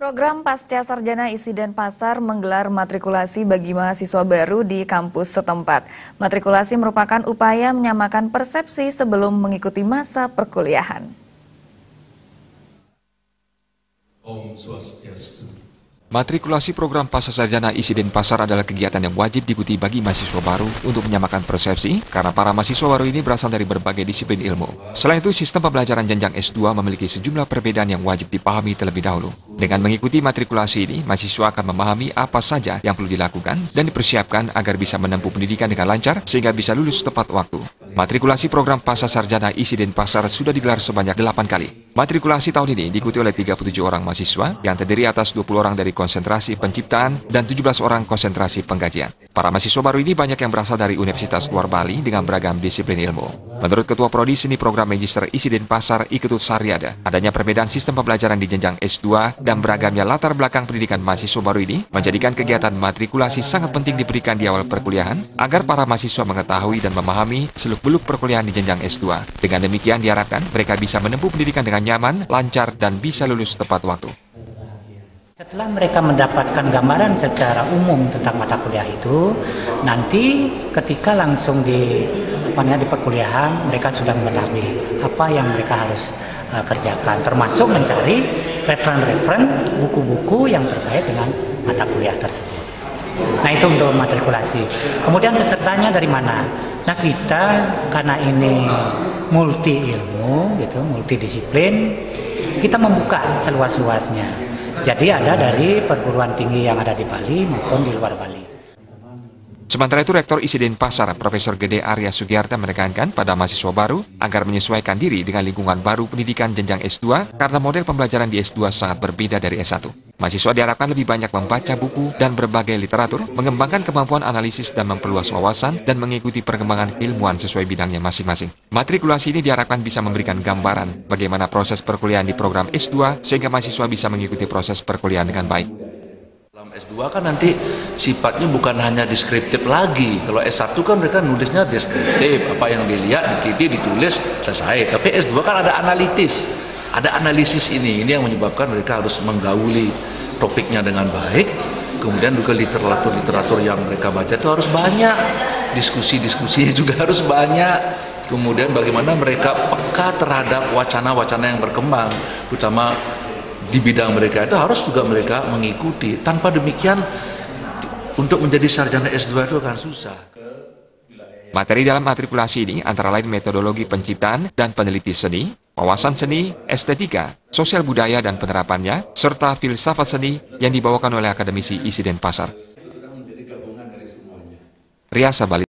Program Pasca Sarjana ISI Denpasar menggelar matrikulasi bagi mahasiswa baru di kampus setempat. Matrikulasi merupakan upaya menyamakan persepsi sebelum mengikuti masa perkuliahan. Matrikulasi program Pasca Sarjana ISI Denpasar adalah kegiatan yang wajib diikuti bagi mahasiswa baru untuk menyamakan persepsi karena para mahasiswa baru ini berasal dari berbagai disiplin ilmu. Selain itu, sistem pembelajaran jenjang S2 memiliki sejumlah perbedaan yang wajib dipahami terlebih dahulu. Dengan mengikuti matrikulasi ini, mahasiswa akan memahami apa saja yang perlu dilakukan dan dipersiapkan agar bisa menempuh pendidikan dengan lancar sehingga bisa lulus tepat waktu. Matrikulasi program Pasca Sarjana ISI Denpasar sudah digelar sebanyak 8 kali. Matrikulasi tahun ini diikuti oleh 37 orang mahasiswa yang terdiri atas 20 orang dari konsentrasi penciptaan dan 17 orang konsentrasi pengkajian. Para mahasiswa baru ini banyak yang berasal dari Universitas luar Bali dengan beragam disiplin ilmu. Menurut Ketua Prodi Seni Program Magister ISI Denpasar I Ketut Sariada, adanya perbedaan sistem pembelajaran di jenjang S2 dan beragamnya latar belakang pendidikan mahasiswa baru ini menjadikan kegiatan matrikulasi sangat penting diberikan di awal perkuliahan agar para mahasiswa mengetahui dan memahami seluk-beluk perkuliahan di jenjang S2. Dengan demikian diharapkan mereka bisa menempuh pendidikan dengan nyaman, lancar, dan bisa lulus tepat waktu. Setelah mereka mendapatkan gambaran secara umum tentang mata kuliah itu, nanti ketika langsung di perkuliahan, mereka sudah mengetahui apa yang mereka harus kerjakan, termasuk mencari referen buku-buku yang terkait dengan mata kuliah tersebut. Nah, itu untuk matrikulasi. Kemudian pesertanya dari mana? Nah, kita karena ini multi ilmu, gitu, multidisiplin, kita membuka seluas-luasnya. Jadi ada dari perguruan tinggi yang ada di Bali maupun di luar Bali. Sementara itu, Rektor ISI Denpasar, Profesor Gede Arya Sugiarta menekankan pada mahasiswa baru agar menyesuaikan diri dengan lingkungan baru pendidikan jenjang S2 karena model pembelajaran di S2 sangat berbeda dari S1. Mahasiswa diharapkan lebih banyak membaca buku dan berbagai literatur, mengembangkan kemampuan analisis dan memperluas wawasan, dan mengikuti perkembangan ilmuwan sesuai bidangnya masing-masing. Matrikulasi ini diharapkan bisa memberikan gambaran bagaimana proses perkuliahan di program S2 sehingga mahasiswa bisa mengikuti proses perkuliahan dengan baik. S2 kan nanti sifatnya bukan hanya deskriptif lagi. Kalau S1 kan mereka nulisnya deskriptif, apa yang dilihat, diteliti, ditulis, selesai. Tapi S2 kan ada analitis, ada analisis ini yang menyebabkan mereka harus menggauli topiknya dengan baik. Kemudian juga literatur-literatur yang mereka baca itu harus banyak, diskusi-diskusi juga harus banyak. Kemudian bagaimana mereka peka terhadap wacana-wacana yang berkembang, terutama di bidang mereka itu harus juga mereka mengikuti. Tanpa demikian, untuk menjadi sarjana S2 itu akan susah. Materi dalam matrikulasi ini antara lain metodologi penciptaan dan peneliti seni, wawasan seni, estetika, sosial budaya dan penerapannya, serta filsafat seni yang dibawakan oleh akademisi ISI Denpasar. Riasa Bali.